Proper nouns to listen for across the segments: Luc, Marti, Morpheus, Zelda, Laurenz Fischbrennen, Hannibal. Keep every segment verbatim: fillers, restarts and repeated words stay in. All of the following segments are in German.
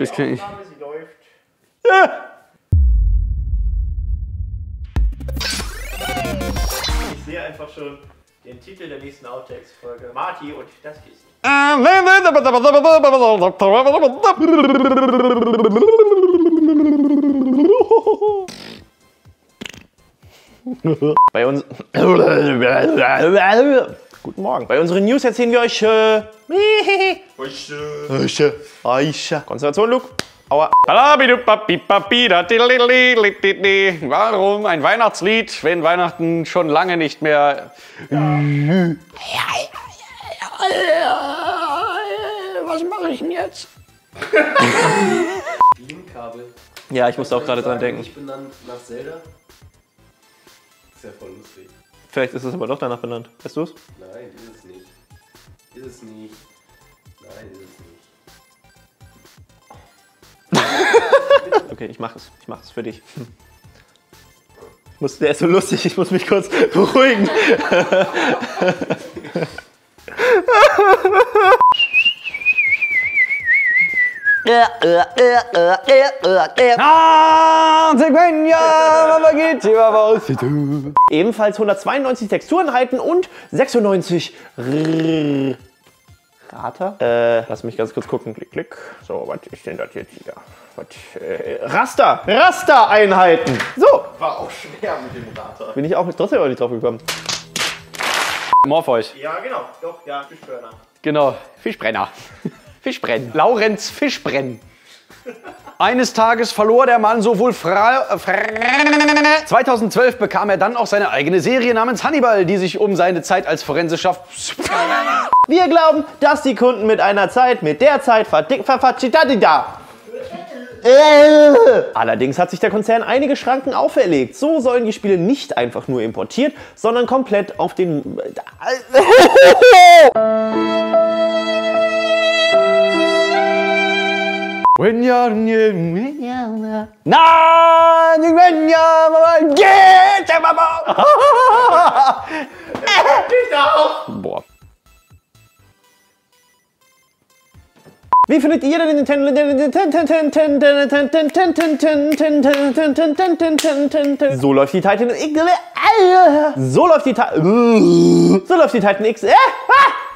Das kann ich. Sie läuft. Ja. Ich sehe einfach schon den Titel der nächsten Outtakes-Folge. Marti und das Kissen. Bei uns. Guten Morgen. Bei unseren News erzählen wir euch. Äh, Eiche. Eiche. Konzentration, Luc. Aua. Warum ein Weihnachtslied, wenn Weihnachten schon lange nicht mehr. Was mache ich denn jetzt? Bienenkabel. Ja, ich musste auch gerade dran denken. Ich bin dann nach Zelda. Ist ja voll lustig. Vielleicht ist es aber doch danach benannt. Weißt du es? Nein, ist es nicht. Ist es nicht. Nein, ist es nicht. Okay, ich mach es. Ich mach es für dich. Ich muss, der ist so lustig, ich muss mich kurz beruhigen. Ebenfalls hundertzweiundneunzig Texturenheiten und sechsundneunzig Rater. Äh, lass mich ganz kurz gucken. Klick, klick. So, was ist denn das jetzt wieder? Was, äh, Raster! Rastereinheiten! So! War auch schwer mit dem Rater. Bin ich auch trotzdem auch nicht drauf gekommen. Morpheus. Ja, genau. Doch, ja, Fischbrenner. Genau, Fischbrenner. Fischbrennen. Laurenz Fischbrennen. Eines Tages verlor der Mann sowohl Fra... zweitausendzwölf bekam er dann auch seine eigene Serie namens Hannibal, die sich um seine Zeit als Forensischer... Wir glauben, dass die Kunden mit einer Zeit, mit der Zeit verdick... Allerdings hat sich der Konzern einige Schranken auferlegt. So sollen die Spiele nicht einfach nur importiert, sondern komplett auf den... When you're new, when you're new. Nah, when you're get the ball. Boah. Wie findet ihr denn den So läuft die Titan X. So läuft die Titan. So läuft die Titan X.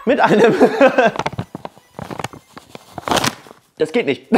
Mit einem. Das geht nicht.